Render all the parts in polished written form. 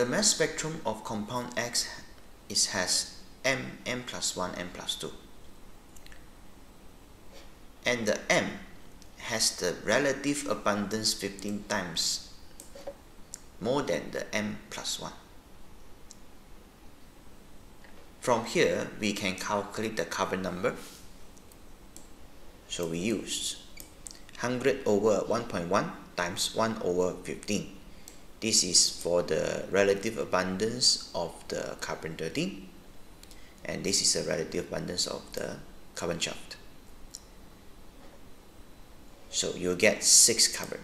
The mass spectrum of compound X has M, M plus 1, M plus 2. And the M has the relative abundance 15 times more than the M plus 1. From here, we can calculate the carbon number. So we used 100 over 1.1 times 1 over 15. This is for the relative abundance of the carbon 13, and this is the relative abundance of the carbon 12. So you'll get 6 carbon.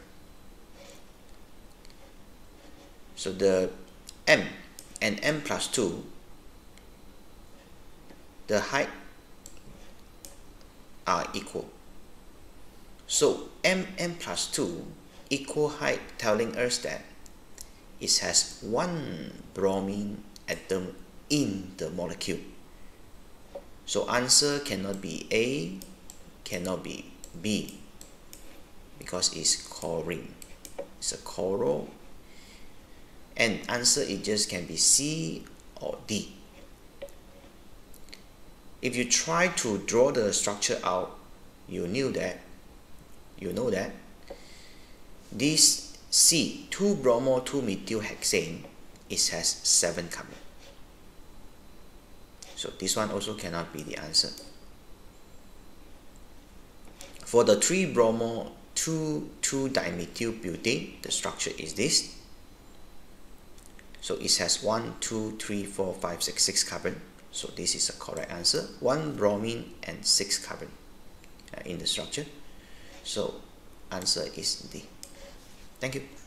So the M and M plus 2, the height are equal. So M, M plus 2 equal height telling us that it has one bromine atom in the molecule. So answer cannot be A, cannot be B, because it's chlorine. It's a chloral. And answer it just can be C or D. If you try to draw the structure out, you know that this C 2-bromo-2-methylhexane, it has 7 carbon. So this one also cannot be the answer. For the 3-bromo-2,2-dimethylbutane, the structure is this. So it has 6 carbon. So this is the correct answer. 1 bromine and 6 carbon in the structure. So answer is D. Thank you.